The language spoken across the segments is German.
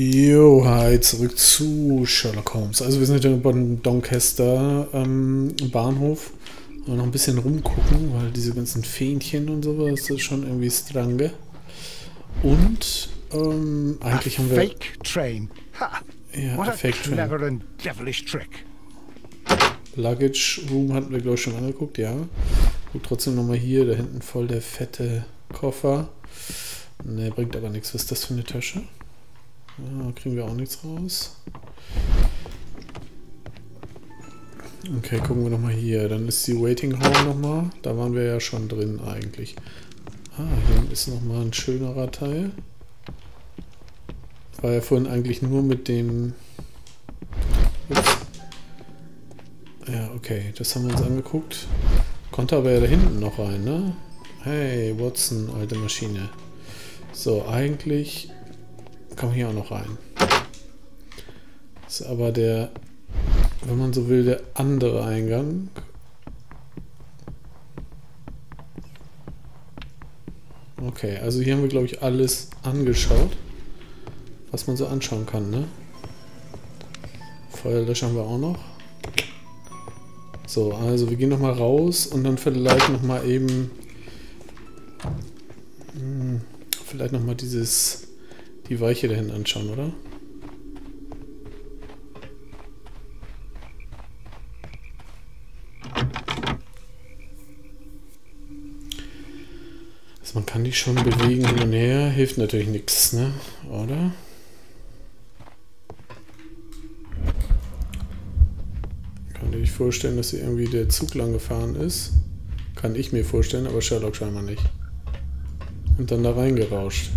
Jo, hi, zurück zu Sherlock Holmes. Also wir sind jetzt über den Doncaster Bahnhof. Noch ein bisschen rumgucken, weil diese ganzen Fähnchen und sowas, das ist schon irgendwie strange. Und eigentlich haben wir... Fake Train. Ha. Ja, what a Fake Train. Clever and devilish trick. Luggage Room hatten wir, glaube ich, schon angeguckt, ja. Guck trotzdem nochmal hier, da hinten voll der fette Koffer. Ne, bringt aber nichts. Was ist das für eine Tasche? Ja, kriegen wir auch nichts raus. Okay, gucken wir nochmal hier. Dann ist die Waiting Hall nochmal. Da waren wir ja schon drin eigentlich. Ah, hier ist nochmal ein schönerer Teil. War ja vorhin eigentlich nur mit dem... Ups. Ja, okay, das haben wir uns angeguckt. Konnte aber ja da hinten noch rein, ne? Hey, Watson, alte Maschine. So, eigentlich... Komm hier auch noch rein. Ist aber der... Wenn man so will, der andere Eingang. Okay, also hier haben wir, glaube ich, alles angeschaut, was man so anschauen kann, ne? Feuerlöscher haben wir auch noch. So, also wir gehen nochmal raus und dann vielleicht nochmal eben... vielleicht nochmal dieses... die Weiche dahin anschauen, oder? Man kann die schon bewegen hin und her, hilft natürlich nichts, ne? Oder? Kann ich mir vorstellen, dass hier irgendwie der Zug lang gefahren ist. Kann ich mir vorstellen, aber Sherlock scheinbar nicht. Und dann da reingerauscht.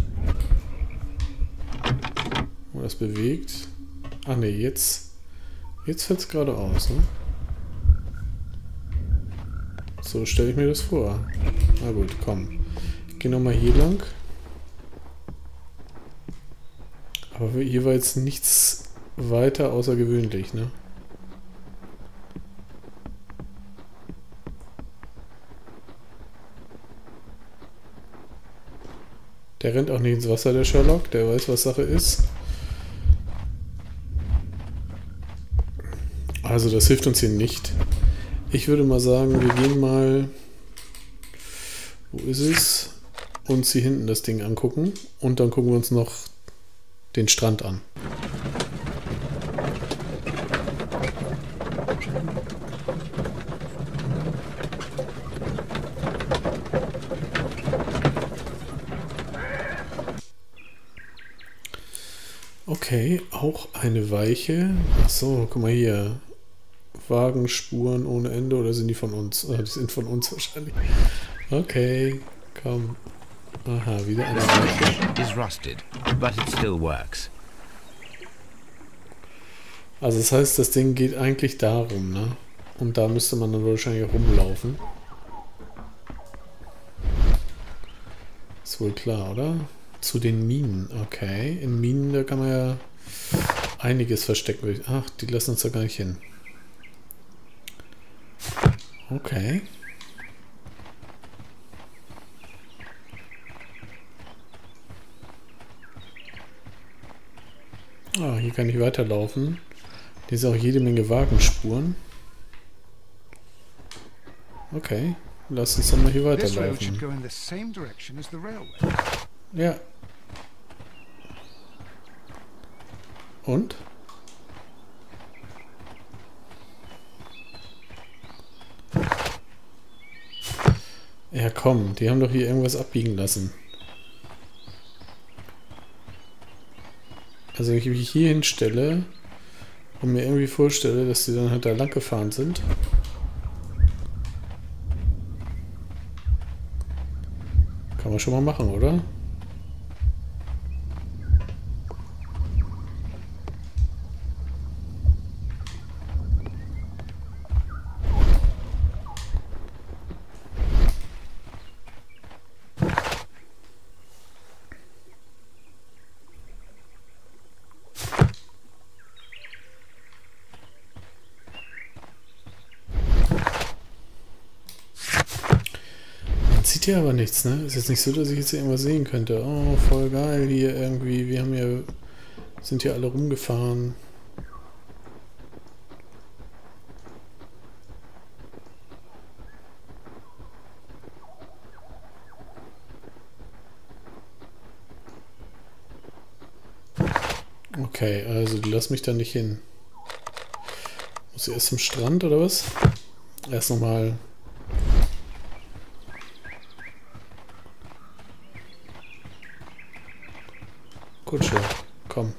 Und das bewegt. Ah ne, jetzt. Jetzt fällt es gerade aus, ne? So stelle ich mir das vor. Na gut, komm. Gehen nochmal hier lang. Aber hier war jetzt nichts weiter außergewöhnlich, ne? Der rennt auch nicht ins Wasser, der Sherlock. Der weiß, was Sache ist. Also das hilft uns hier nicht. Ich würde mal sagen, wir gehen mal... Wo ist es? Uns hier hinten das Ding angucken und dann gucken wir uns noch den Strand an. Okay, auch eine Weiche. Achso, guck mal hier. Wagenspuren ohne Ende, oder sind die von uns? Die sind von uns wahrscheinlich. Okay, komm. Aha, wieder eine Weiche. Also das heißt, das Ding geht eigentlich darum, ne? Und da müsste man dann wahrscheinlich auch rumlaufen. Ist wohl klar, oder? Zu den Minen, okay. In Minen, da kann man ja einiges verstecken. Ach, die lassen uns da gar nicht hin. Okay. Ah, hier kann ich weiterlaufen. Hier sind auch jede Menge Wagenspuren. Okay, lass uns dann mal hier weiterlaufen. Ja. Und? Ja komm, die haben doch hier irgendwas abbiegen lassen. Also wenn ich mich hier hinstelle und mir irgendwie vorstelle, dass die dann halt da lang gefahren sind. Kann man schon mal machen, oder? Hier aber nichts, ne? Ist jetzt nicht so, dass ich jetzt hier irgendwas sehen könnte. Oh, voll geil hier irgendwie. Wir haben ja Sind hier alle rumgefahren. Okay, also die lassen mich da nicht hin. Muss ich erst zum Strand oder was? Erst nochmal. Kutsche, komm.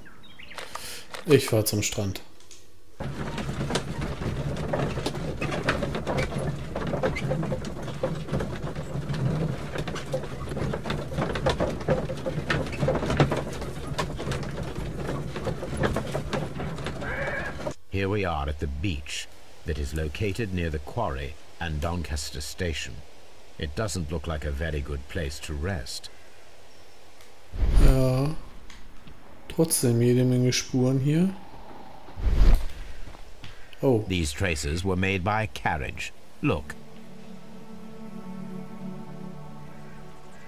Ich fahre zum Strand. Here we are at the beach that is located near the quarry and Doncaster station. It doesn't look like a very good place to rest. Ja, trotzdem jede Menge Spuren hier. Oh. These traces were made by a carriage. Look.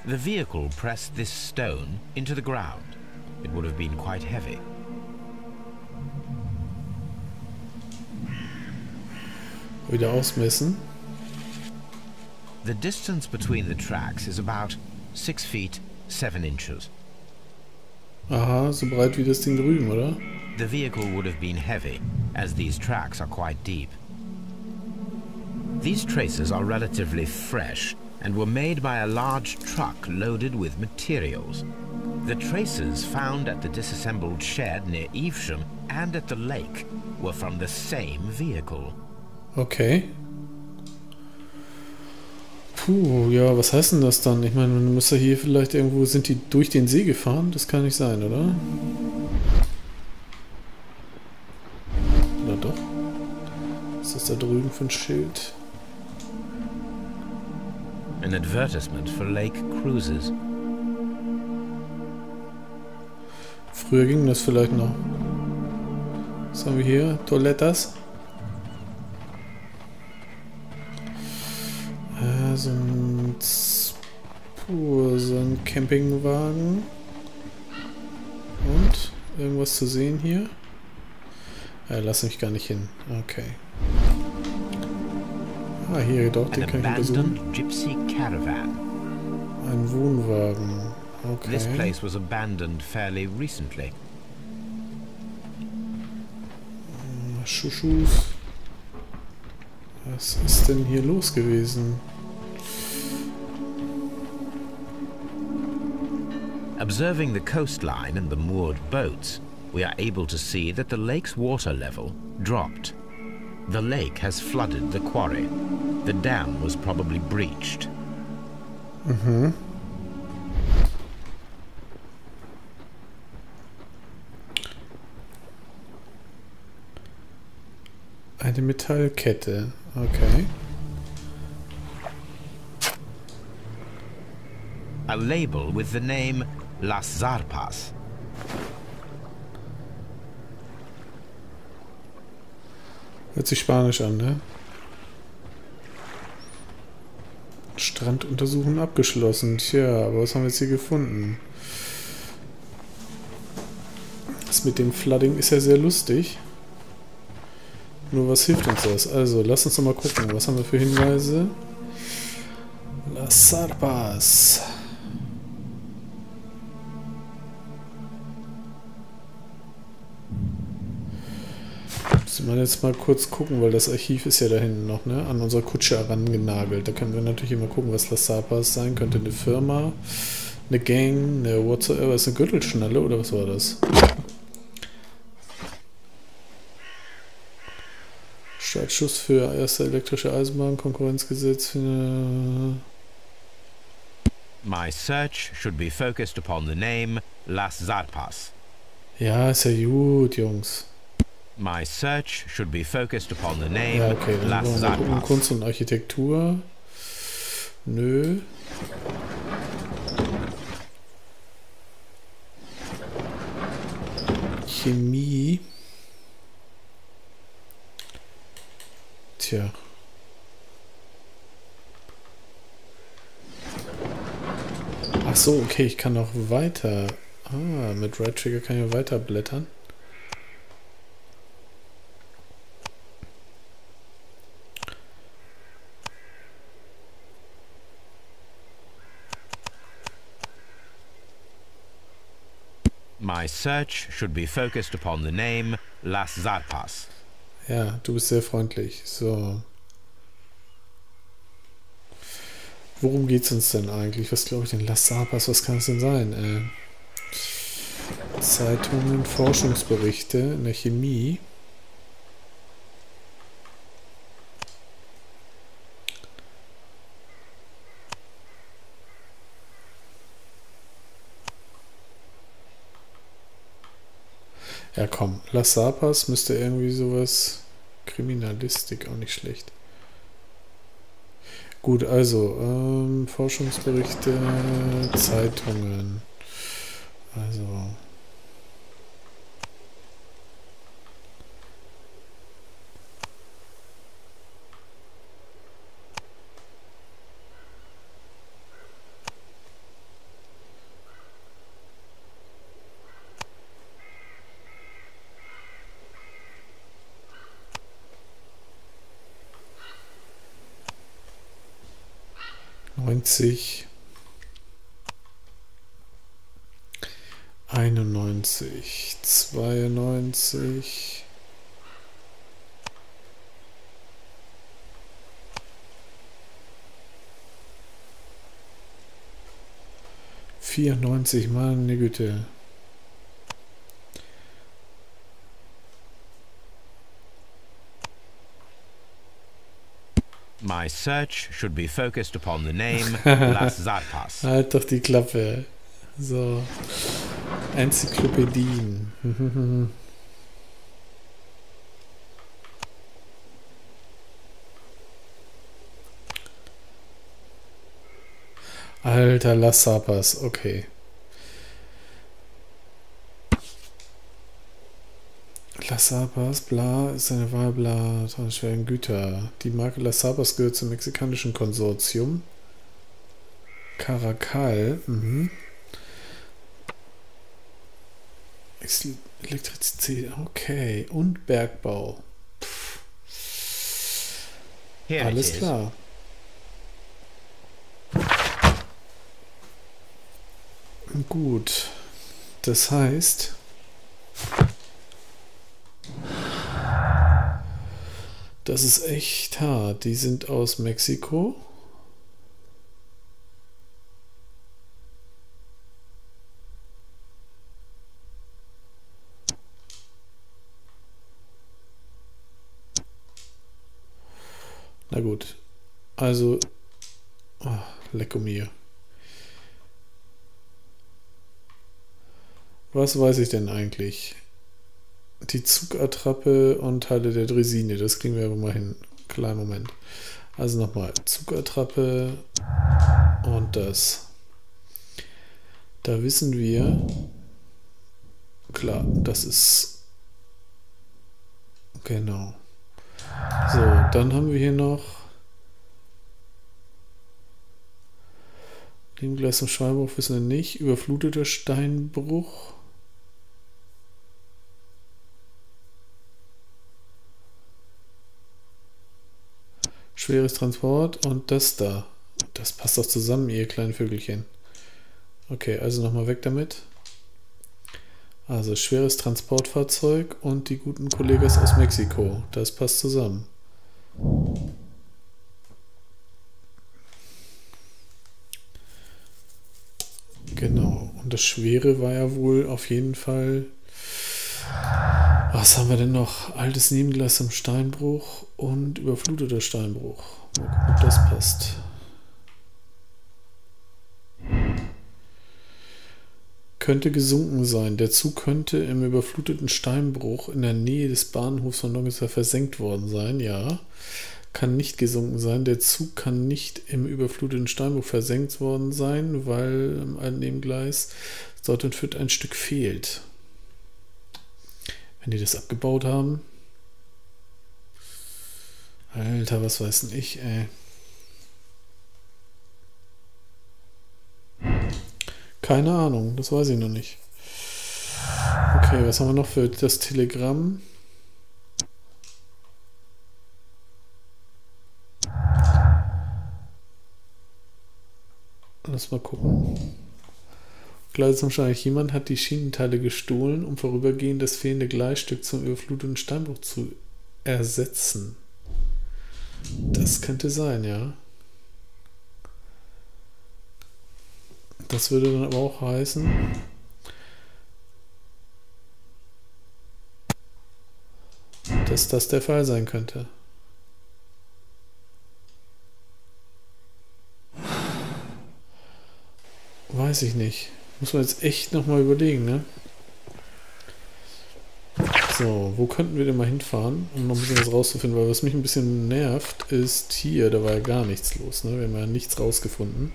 The vehicle pressed this stone into the ground. It would have been quite heavy. Wieder ausmessen. The distance between the tracks is about 6 feet 7 inches. Aha, so breit wie das Ding drüben, oder? The vehicle would have been heavy, as these tracks are quite deep. These traces are relatively fresh and were made by a large truck loaded with materials. The traces found at the disassembled shed near Evesham and at the lake were from the same vehicle. Okay. Puh, ja, was heißt denn das dann? Ich meine, man muss ja hier vielleicht irgendwo... Sind die durch den See gefahren? Das kann nicht sein, oder? Oder doch? Was ist da drüben für ein Schild? An advertisement for lake cruises. Früher ging das vielleicht noch. Was haben wir hier? Toiletas? So ein Campingwagen und irgendwas zu sehen hier. Lass mich gar nicht hin. Okay. Ah, hier doch, den kann ich untersuchen. Ein Wohnwagen. Okay. This place was abandoned fairly recently. Schuschus. Was ist denn hier los gewesen? Observing the coastline and the moored boats, we are able to see that the lake's water level dropped. The lake has flooded the quarry. The dam was probably breached. Mhm. Eine Metallkette, okay. A label with the name Las Zarpas. Hört sich Spanisch an, ne? Strand untersuchen abgeschlossen. Tja, aber was haben wir jetzt hier gefunden? Das mit dem Flooding ist ja sehr lustig. Nur was hilft uns das? Also, lass uns doch mal gucken. Was haben wir für Hinweise? Las Zarpas. Müssen wir jetzt mal kurz gucken, weil das Archiv ist ja da hinten noch, ne? An unsere Kutsche herangenagelt. Da können wir natürlich immer gucken, was Las Zarpas sein könnte. Eine Firma, eine Gang, eine whatsoever. Ist eine Gürtelschnalle oder was war das? Startschuss für erste elektrische Eisenbahn, Konkurrenzgesetz. My search should be focused upon the name Las Zarpas. Ja, ist ja gut, Jungs. My search should be focused upon the name Las Zarpas. Okay, Kunst und Architektur. Nö. Chemie. Tja. Ach so, okay, ich kann noch weiter Ah, mit Right Trigger kann ich weiter blättern. My search should be focused upon the name Las Zarpas. Ja, du bist sehr freundlich. So. Worum geht's uns denn eigentlich? Was glaube ich denn? Las Zarpas, was kann es denn sein? Zeitungen, Forschungsberichte in der Chemie. Ja komm, Las Zarpas müsste irgendwie sowas... Kriminalistik, auch nicht schlecht. Gut, also, Forschungsberichte, Zeitungen. Also... sich 91 92 94, meine Güte. My search should be focused upon the name Las Zarpas. Halt doch die Klappe. So. Enzyklopädien. Alter, Las Zarpas. Okay. Las Zarpas, bla, ist eine Wahl, bla, schweren Güter. Die Marke Las Zarpas gehört zum mexikanischen Konsortium. Caracal, Elektrizität, okay. Und Bergbau. Alles klar. Gut. Das heißt... Das ist echt hart. Die sind aus Mexiko. Na gut. Also, oh, lecker mir. Was weiß ich denn eigentlich? Die Zugattrappe und Teile der Dresine. Das kriegen wir aber mal hin. Kleinen Moment. Also nochmal. Zugattrappe und das. Da wissen wir... Klar, das ist... Genau. So, dann haben wir hier noch... Nebengleis zum Steinbruch wissen wir nicht. Überfluteter Steinbruch. Schweres Transport und das da. Das passt doch zusammen, ihr kleinen Vögelchen. Okay, also nochmal weg damit. Also schweres Transportfahrzeug und die guten Kollegas aus Mexiko. Das passt zusammen. Genau. Und das Schwere war ja wohl auf jeden Fall... Was haben wir denn noch? Altes Nebengleis am Steinbruch und überfluteter Steinbruch. Mal gucken, ob das passt. Könnte gesunken sein. Der Zug könnte im überfluteten Steinbruch in der Nähe des Bahnhofs von Longester versenkt worden sein. Ja, kann nicht gesunken sein. Der Zug kann nicht im überfluteten Steinbruch versenkt worden sein, weil im alten Nebengleis dort entführt ein Stück fehlt. Wenn die das abgebaut haben. Alter, was weiß denn ich, ey. Keine Ahnung, das weiß ich noch nicht. Okay, was haben wir noch für das Telegramm? Lass mal gucken. Gleich wahrscheinlich jemand hat die Schienenteile gestohlen, um vorübergehend das fehlende Gleisstück zum überfluteten Steinbruch zu ersetzen. Das könnte sein, ja. Das würde dann aber auch heißen... dass das der Fall sein könnte. Weiß ich nicht. Muss man jetzt echt nochmal überlegen, ne? So, wo könnten wir denn mal hinfahren, um noch ein bisschen was rauszufinden? Weil was mich ein bisschen nervt, ist hier, da war ja gar nichts los, ne? Wir haben ja nichts rausgefunden.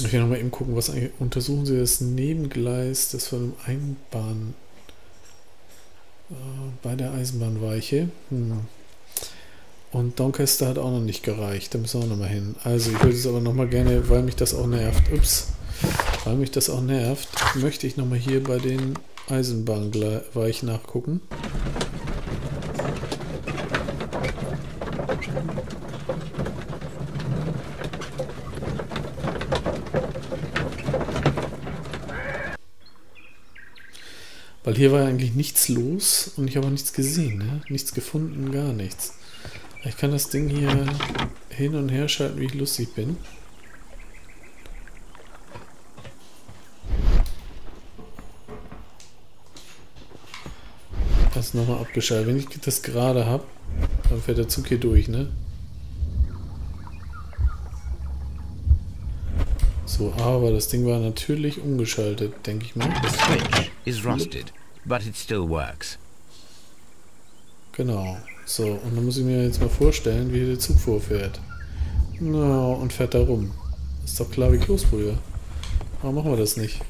Ich will nochmal eben gucken, was eigentlich... Untersuchen Sie das Nebengleis, das von einem Einbahn... bei der Eisenbahnweiche. Und Doncaster hat auch noch nicht gereicht. Da müssen wir auch nochmal hin. Also ich würde es aber nochmal gerne, weil mich das auch nervt. Ups. Weil mich das auch nervt, möchte ich nochmal hier bei den Eisenbahnweichen nachgucken. Weil hier war ja eigentlich nichts los und ich habe auch nichts gesehen, ne? Nichts gefunden, gar nichts. Ich kann das Ding hier hin und her schalten, wie ich lustig bin. Das nochmal abgeschaltet. Wenn ich das gerade habe, dann fährt der Zug hier durch, ne? So, aber das Ding war natürlich umgeschaltet, denke ich mal. Das switch is rusted, but it still works. Genau. So, und dann muss ich mir jetzt mal vorstellen, wie der Zug vorfährt. Na, und fährt da rum. Ist doch klar wie Kloßbrühe. Warum machen wir das nicht?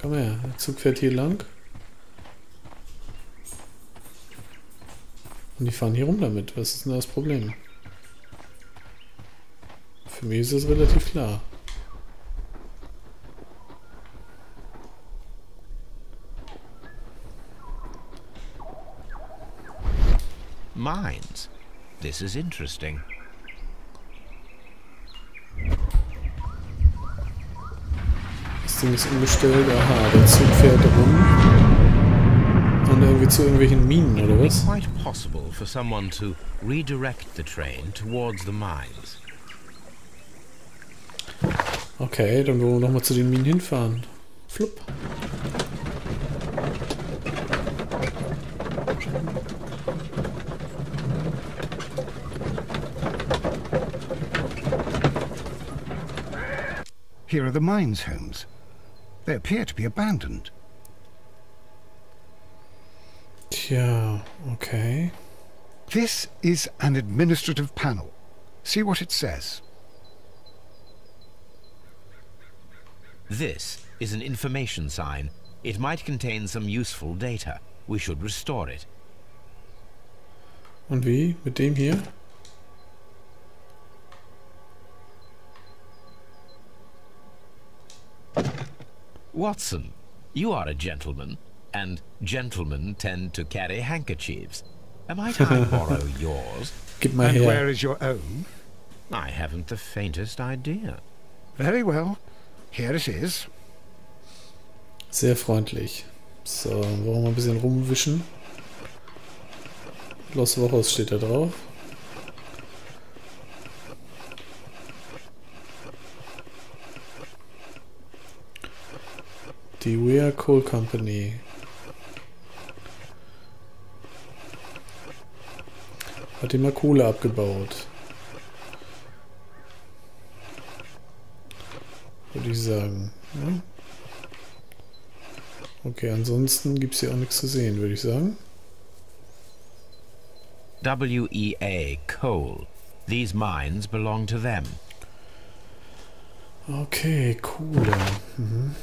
Komm her, der Zug fährt hier lang. Und die fahren hier rum damit. Was ist denn das Problem? Für mich ist es relativ klar. Mines. This is interesting. Das Ding ist umgestellt. Aha, der Zug fährt rum. Und irgendwie zu irgendwelchen Minen, oder was? It's quite possible for someone to redirect the train towards the mines. Okay, dann wollen wir nochmal zu den Minen hinfahren. Flupp. Here are the mines, Holmes. They appear to be abandoned. Tja, okay. This is an administrative panel. See what it says. This is an information sign. It might contain some useful data. We should restore it. Und wie? Mit dem hier? Watson, you are a gentleman, and gentlemen tend to carry handkerchiefs. Might I borrow yours? Gib mal her. And where is your own? I haven't the faintest idea. Very well. Here it is. Sehr freundlich. So, wollen wir ein bisschen rumwischen. Los Wachos steht da drauf. Die Wear Coal Company. Hat immer Kohle abgebaut. Würde ich sagen. Ja? Okay, ansonsten gibt es hier auch nichts zu sehen, würde ich sagen. WEA Coal. These mines belong to them. Okay, cool. Mhm.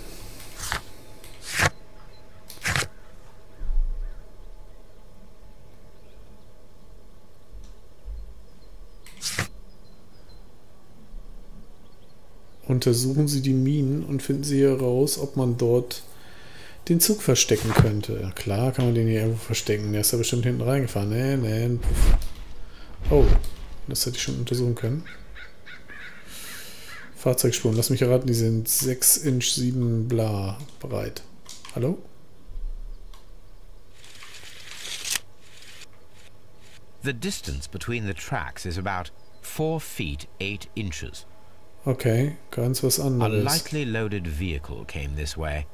Untersuchen Sie die Minen und finden Sie heraus, ob man dort den Zug verstecken könnte. Klar kann man den hier irgendwo verstecken. Der ist ja bestimmt hinten reingefahren. Nee, nee. Oh, das hätte ich schon untersuchen können. Fahrzeugspuren, lass mich erraten, die sind 6 Inch 7 bla breit. Hallo? The distance between the tracks is about 4 feet 8 inches. Okay, ganz was anderes. A lightly loaded vehicle came this way.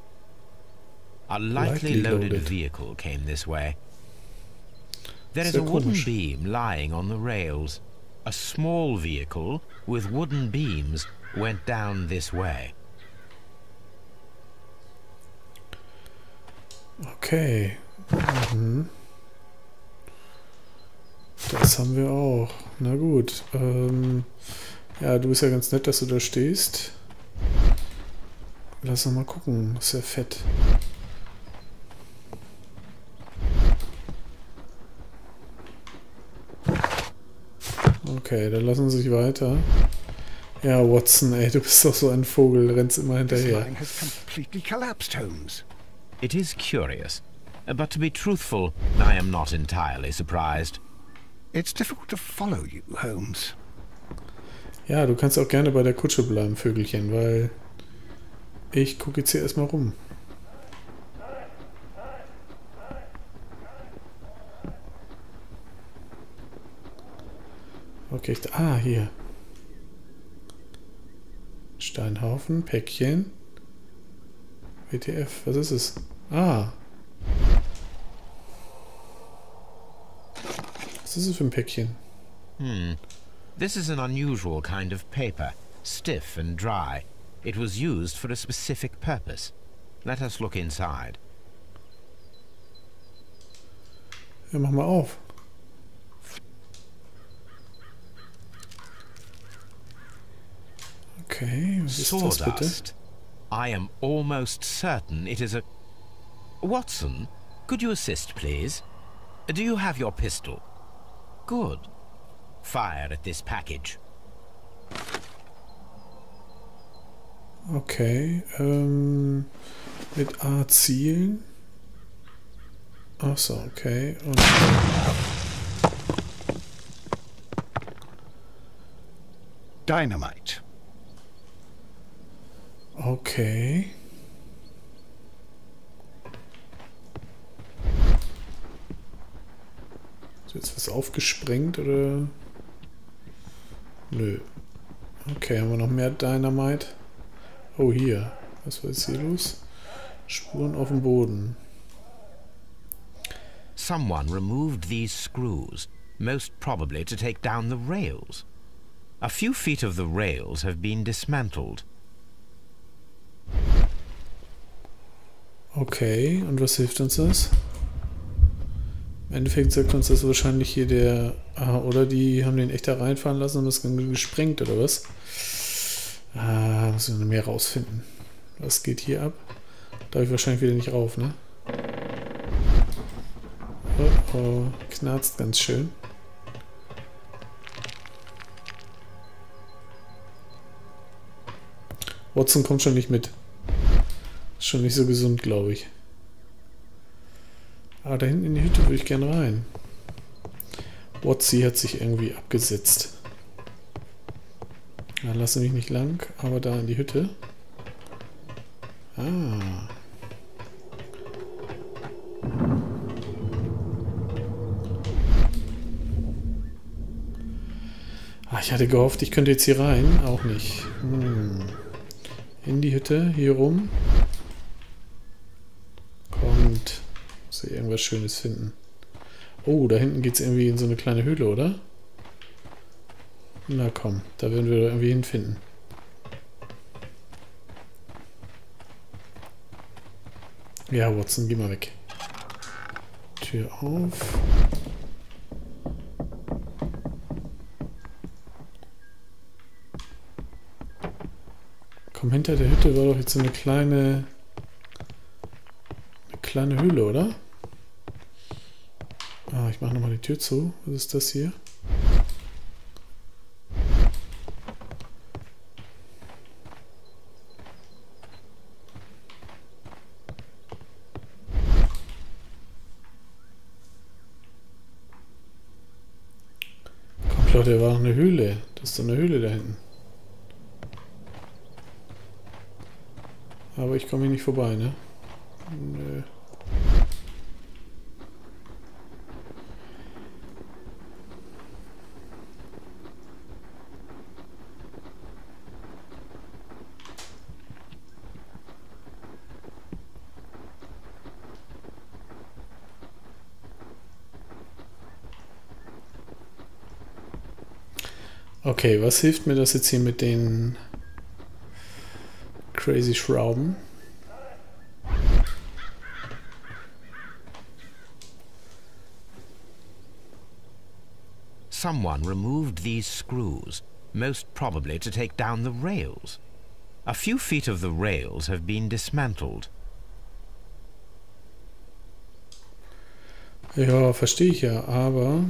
A lightly loaded vehicle came this way. There is a wooden beam lying on the rails. A small vehicle with wooden beams went down this way. Okay. Mhm. Das haben wir auch. Na gut. Ja, du bist ja ganz nett, dass du da stehst. Lass noch mal gucken. Das ist ja fett. Okay, dann lassen Sie sich weiter. Ja, Watson, ey, du bist doch so ein Vogel, rennst immer hinterher. It is curious, but to be truthful, I am not entirely surprised. It's difficult to follow you, Holmes. Ja, du kannst auch gerne bei der Kutsche bleiben, Vögelchen, weil ich gucke jetzt hier erstmal rum. Okay, ah, hier. Steinhaufen, Päckchen. WTF, was ist es? Ah. Was ist es für ein Päckchen? Hm. This is an unusual kind of paper, stiff and dry. It was used for a specific purpose. Let us look inside. Ja, mach mal auf. Okay, was ist das bitte? I am almost certain it is a... Watson, could you assist, please? Do you have your pistol? Good. Fire at this package. Okay, mit A zielen. Achso, okay. Und Dynamite. Okay. Ist jetzt was aufgesprengt oder... Nö. Okay, haben wir noch mehr Dynamite? Oh, hier. Was war jetzt hier los? Spuren auf dem Boden. Someone removed these screws, most probably to take down the rails. A few feet of the rails have been dismantled. Okay, und was hilft uns das? Im Endeffekt sagt uns das wahrscheinlich hier der... Ah, oder die haben den echt da reinfahren lassen und das Ganze gesprengt, oder was? Ah, muss ich noch mehr rausfinden. Was geht hier ab? Darf ich wahrscheinlich wieder nicht rauf, ne? Oh, oh, knarzt ganz schön. Watson kommt schon nicht mit. Ist schon nicht so gesund, glaube ich. Ah, da hinten in die Hütte würde ich gerne rein. Watson hat sich irgendwie abgesetzt. Na, lasse mich nicht lang, aber da in die Hütte. Ah. Ah, ich hatte gehofft, ich könnte jetzt hier rein. Auch nicht. Hm. In die Hütte, hier rum. Kommt. Muss ich irgendwas Schönes finden. Oh, da hinten geht es irgendwie in so eine kleine Höhle, oder? Na komm, da werden wir irgendwie hinfinden. Ja, Watson, geh mal weg. Tür auf. Komm, hinter der Hütte war doch jetzt so eine kleine Höhle, oder? Ah, ich mache nochmal die Tür zu. Was ist das hier? dachte, da war noch eine Höhle. Das ist doch eine Höhle da hinten. Aber ich komme hier nicht vorbei, ne? Nö. Okay, was hilft mir das jetzt hier mit den crazy Schrauben? Someone removed these screws, most probably to take down the rails. A few feet of the rails have been dismantled. Ja, verstehe ich ja, aber...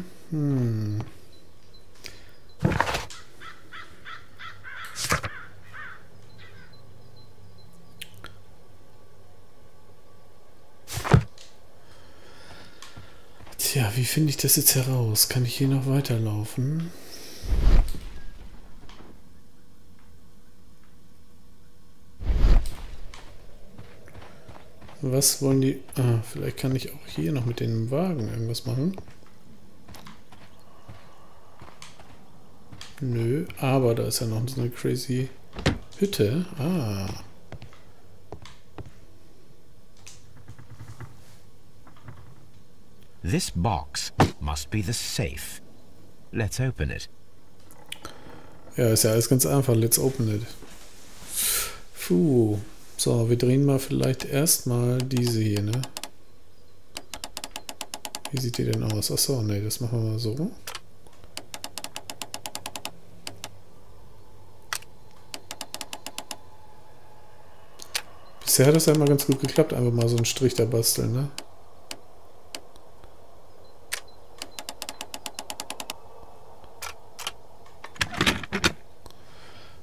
Ja, wie finde ich das jetzt heraus? Kann ich hier noch weiterlaufen? Was wollen die... Ah, vielleicht kann ich auch hier noch mit dem Wagen irgendwas machen. Nö, aber da ist ja noch so eine crazy Hütte. Ah... This box must be the safe. Let's open it. Ja, ist ja alles ganz einfach. Let's open it. Puh. So, wir drehen mal vielleicht erstmal diese hier, ne? Wie sieht die denn aus? Achso, ne, das machen wir mal so. Bisher hat das ja immer ganz gut geklappt, einfach mal so einen Strich da basteln, ne?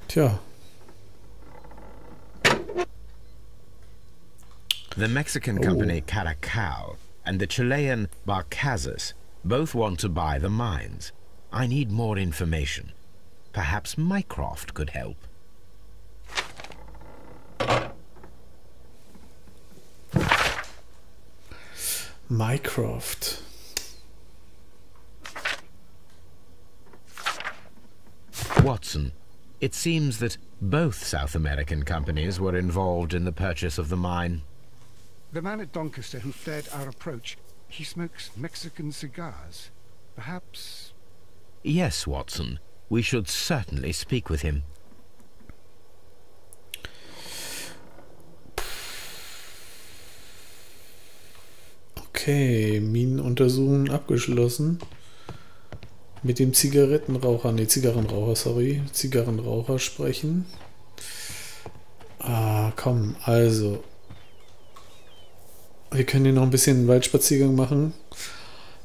Tja. The Mexican company Caracal and the Chilean Barcasas both want to buy the mines. I need more information. Perhaps Mycroft could help. Mycroft. Watson. It seems that both South American companies were involved in the purchase of the mine. The man at Doncaster who fled our approach, he smokes Mexican cigars. Perhaps... Yes, Watson. We should certainly speak with him. Okay, Minenuntersuchung abgeschlossen. Mit dem Zigarrenraucher sprechen. Ah, komm, also. Wir können hier noch ein bisschen einen Waldspaziergang machen.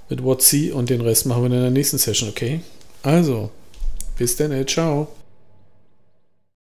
Mit Watson und den Rest machen wir in der nächsten Session, okay? Also, bis dann, ciao.